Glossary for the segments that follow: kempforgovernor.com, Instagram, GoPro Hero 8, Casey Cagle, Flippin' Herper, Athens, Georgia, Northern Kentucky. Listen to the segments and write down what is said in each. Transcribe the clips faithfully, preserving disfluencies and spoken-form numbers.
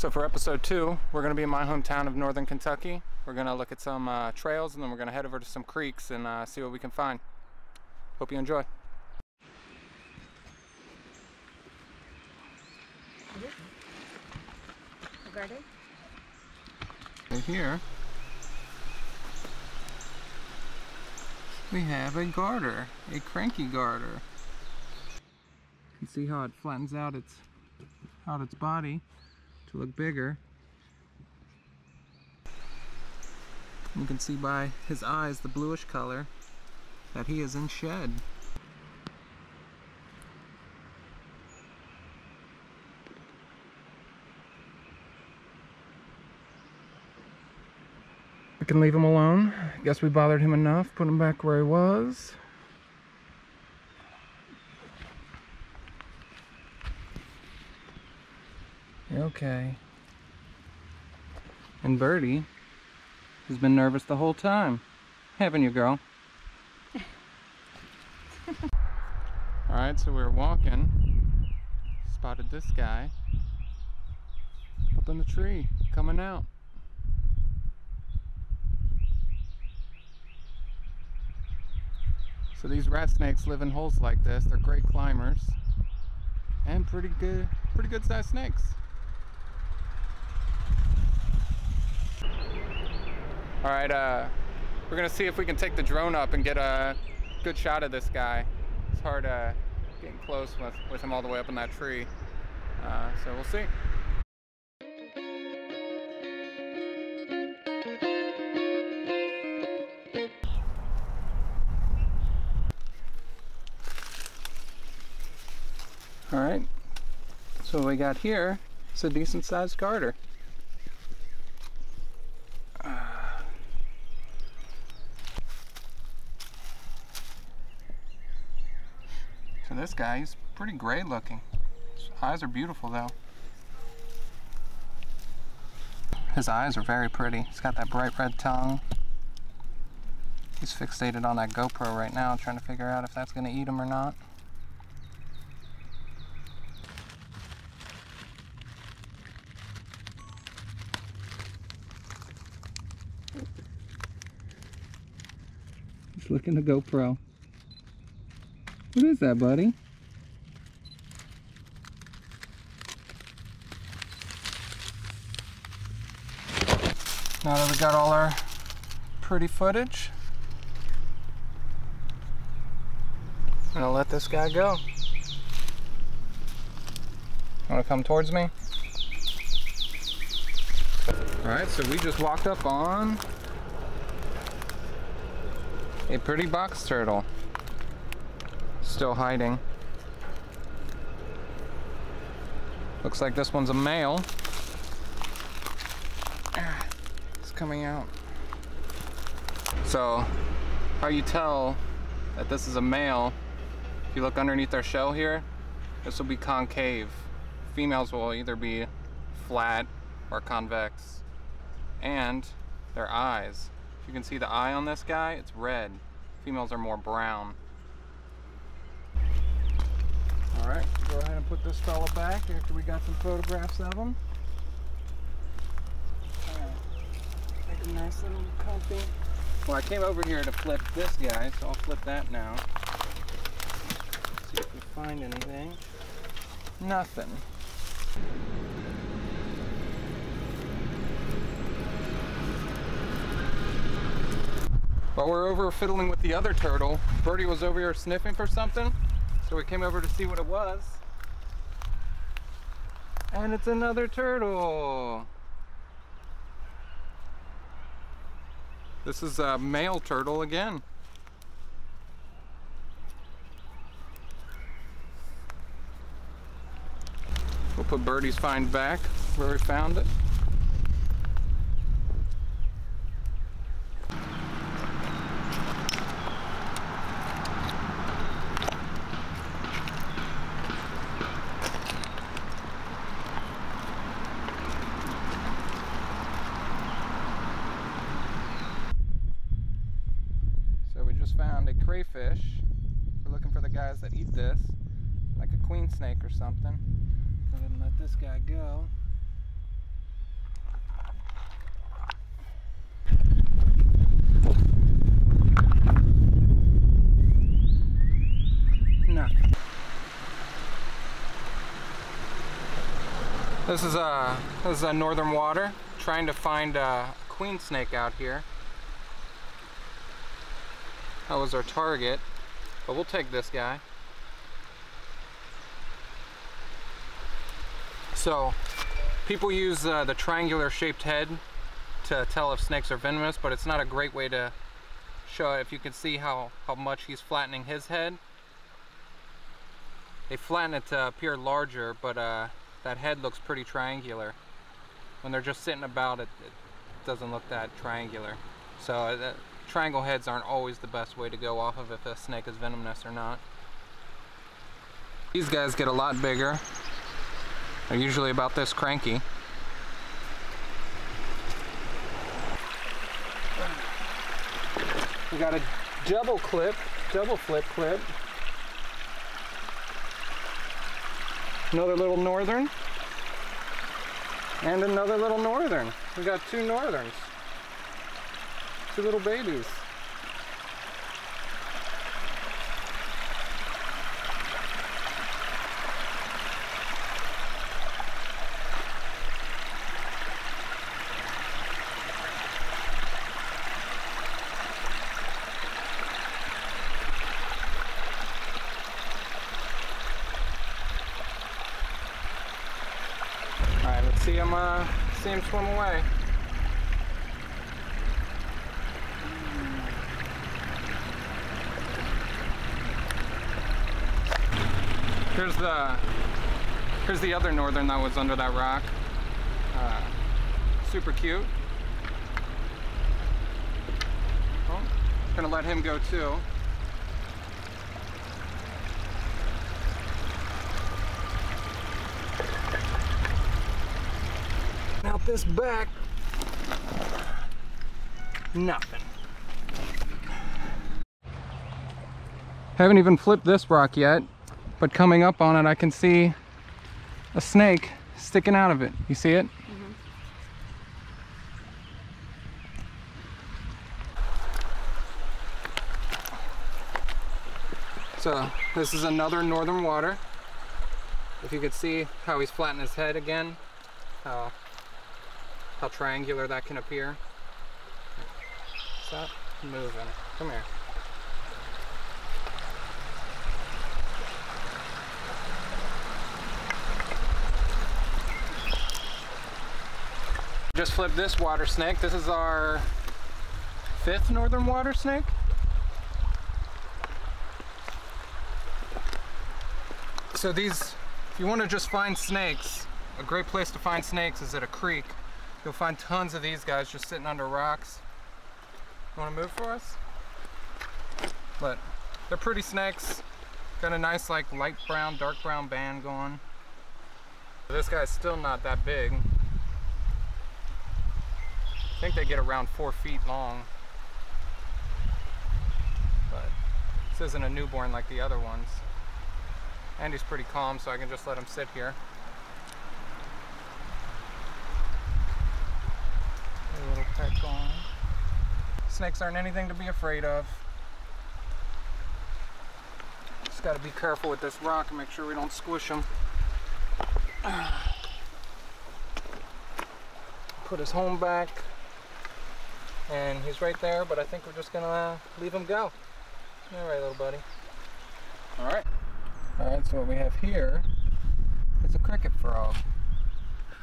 So for episode two, we're going to be in my hometown of Northern Kentucky. We're going to look at some uh, trails, and then we're going to head over to some creeks and uh, see what we can find. Hope you enjoy. Garden. Right here, we have a garter, a cranky garter. You can see how it flattens out its out its body to look bigger. You can see by his eyes, the bluish color, that he is in shed. I can leave him alone. I guess we bothered him enough. Put him back where he was. Okay. And Birdie has been nervous the whole time, haven't you, girl? Alright, so we were walking, spotted this guy up in the tree, coming out. So these rat snakes live in holes like this. They're great climbers and pretty good, pretty good sized snakes. All right, uh, we're gonna see if we can take the drone up and get a good shot of this guy. It's hard uh, getting close with, with him all the way up in that tree. Uh, so we'll see. Alright, so what we got here is a decent sized garter. Uh, so this guy, he's pretty gray looking. His eyes are beautiful though. His eyes are very pretty. He's got that bright red tongue. He's fixated on that GoPro right now, trying to figure out if that's going to eat him or not. Look in the GoPro. What is that, buddy? Now that we got all our pretty footage, I'm gonna let this guy go. Wanna come towards me? Alright, so we just walked up on a pretty box turtle, still hiding. Looks like this one's a male. It's coming out. So how you tell that this is a male, if you look underneath their shell here, this will be concave. Females will either be flat or convex. And their eyes. You can see the eye on this guy, it's red. Females are more brown. Alright, go ahead and put this fella back after we got some photographs of him. Alright, make him nice and comfy. Well, I came over here to flip this guy, so I'll flip that now. See if we find anything. Nothing. While we were over fiddling with the other turtle, Birdie was over here sniffing for something, so we came over to see what it was. And it's another turtle! This is a male turtle again. We'll put Birdie's find back where we found it. Crayfish. We're looking for the guys that eat this, like a queen snake or something. Go ahead and let this guy go. that. This is a this is a northern water. Trying to find a queen snake out here. That was our target, but we'll take this guy. So people use uh, the triangular shaped head to tell if snakes are venomous, but it's not a great way to show it. If you can see how, how much he's flattening his head. They flatten it to appear larger, but uh, that head looks pretty triangular. When they're just sitting about, it, it doesn't look that triangular. So uh, triangle heads aren't always the best way to go off of if a snake is venomous or not. These guys get a lot bigger. They're usually about this cranky. We got a double clip, double flip clip. Another little northern. And another little northern. We got two northerns. Two little babies. See him, uh, see him swim away. Here's the, here's the other northern that was under that rock. Uh, super cute. Oh, gonna let him go too. Out this back, nothing. Haven't even flipped this rock yet, but coming up on it, I can see a snake sticking out of it. You see it? Mm-hmm. So this is another northern water. If you could see how he's flattening his head again. Uh, How triangular that can appear. Stop moving. Come here. Just flipped this water snake. This is our fifth northern water snake. So these, if you want to just find snakes, a great place to find snakes is at a creek. You'll find tons of these guys just sitting under rocks. You want to move for us? But they're pretty snakes. Got a nice like light brown, dark brown band going. This guy's still not that big. I think they get around four feet long. But this isn't a newborn like the other ones. And he's pretty calm, so I can just let him sit here. On. Snakes aren't anything to be afraid of. Just got to be careful with this rock and make sure we don't squish them. Put his home back, and he's right there, but I think we're just gonna leave him go. All right, little buddy. All right. All right, so what we have here is a cricket frog,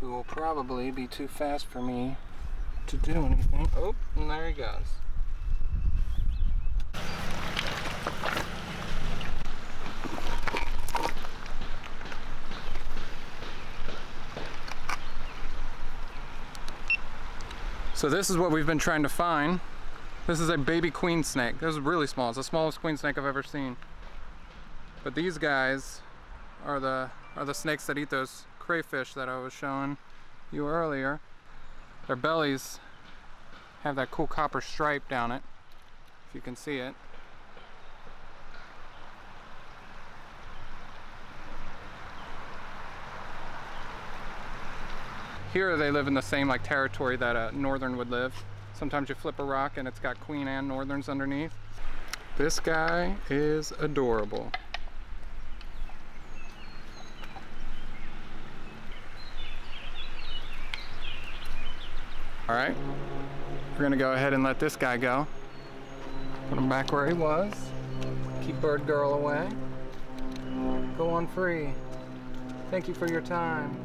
who will probably be too fast for me to do anything. Oh, and there he goes. So this is what we've been trying to find. This is a baby queen snake. This is really small. It's the smallest queen snake I've ever seen. But these guys are the are the snakes that eat those crayfish that I was showing you earlier. Their bellies have that cool copper stripe down it, if you can see it. Here they live in the same like territory that a northern would live. Sometimes you flip a rock and it's got queen and northerns underneath. This guy is adorable. All right, we're gonna go ahead and let this guy go. Put him back where he was. Keep Bird Girl away. Go on free. Thank you for your time.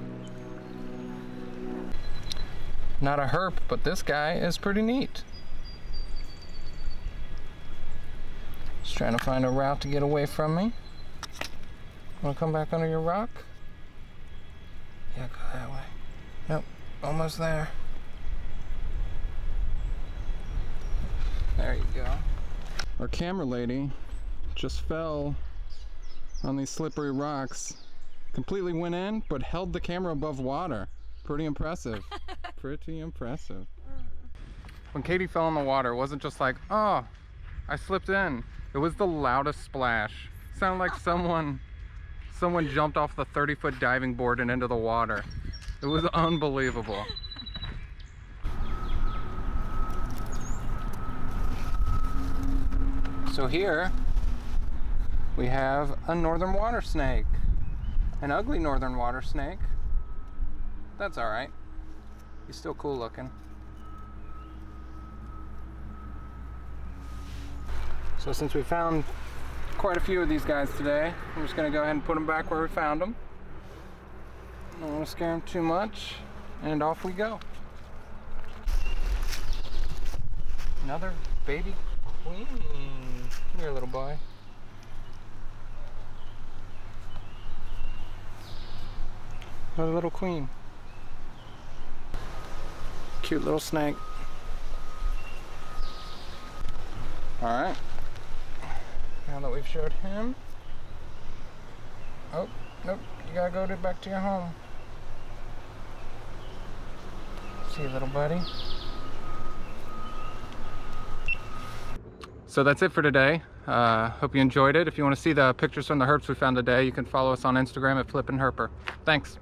Not a herp, but this guy is pretty neat. Just trying to find a route to get away from me. Wanna come back under your rock? Yeah, go that way. Yep, almost there. There you go. Our camera lady just fell on these slippery rocks. Completely went in, but held the camera above water. Pretty impressive. Pretty impressive. When Katie fell in the water, it wasn't just like, oh, I slipped in. It was the loudest splash. Sounded like someone someone jumped off the thirty foot diving board and into the water. It was unbelievable. So here we have a northern water snake. An ugly northern water snake. That's all right. He's still cool looking. So since we found quite a few of these guys today, I'm just gonna go ahead and put them back where we found them. I don't wanna scare them too much, and off we go. Another baby queen. Come here, little boy. Another little queen. Cute little snake. All right. Now that we've showed him. Oh, nope. You gotta go to back to your home. See you, little buddy. So that's it for today. Uh, hope you enjoyed it. If you want to see the pictures from the herps we found today, you can follow us on Instagram at Flippin' Herper. Thanks.